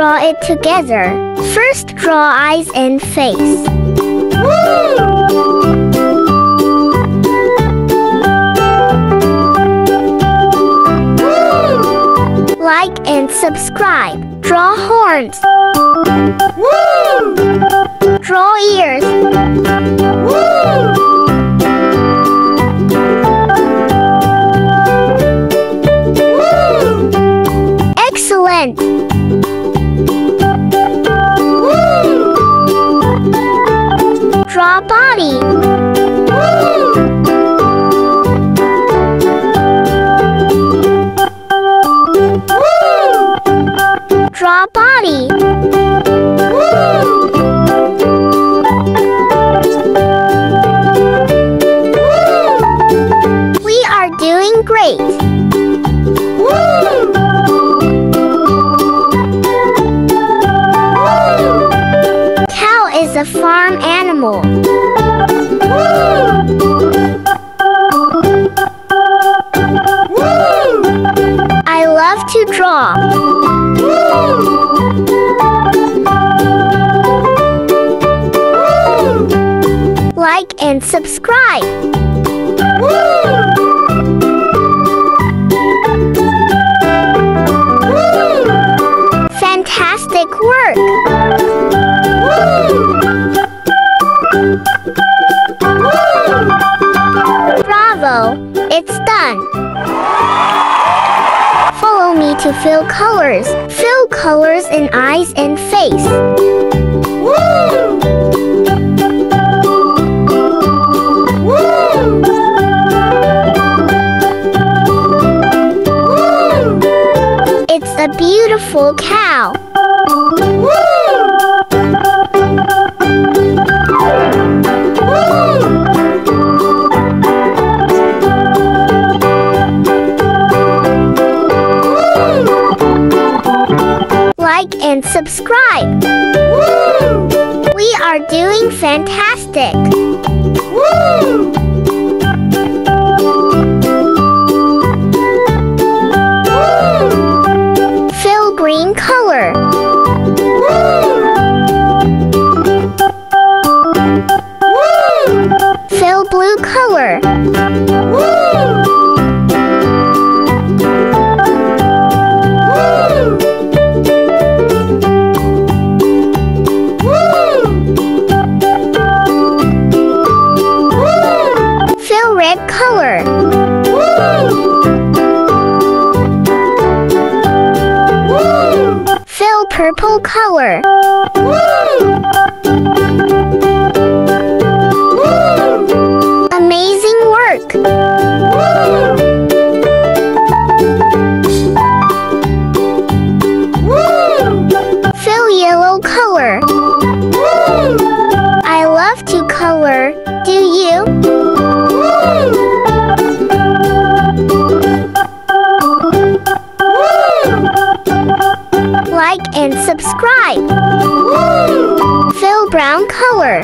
draw it together. First, draw eyes and face. Like and subscribe. Draw horns. Draw ears. Excellent! Draw body. Draw body. We are doing great! A farm animal. I love to draw. Like and subscribe. Fantastic work! Bravo! It's done! Follow me to fill colors. Fill colors in eyes and face. It's a beautiful cow. Like and subscribe. We are doing fantastic. Fill green color. Fill blue color. Red color. Fill purple color. Amazing work. Fill yellow color. I love to color. Do you? Like and subscribe. Fill brown color.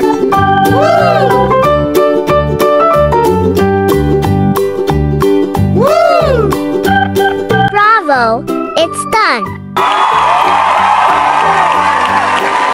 Bravo! It's done!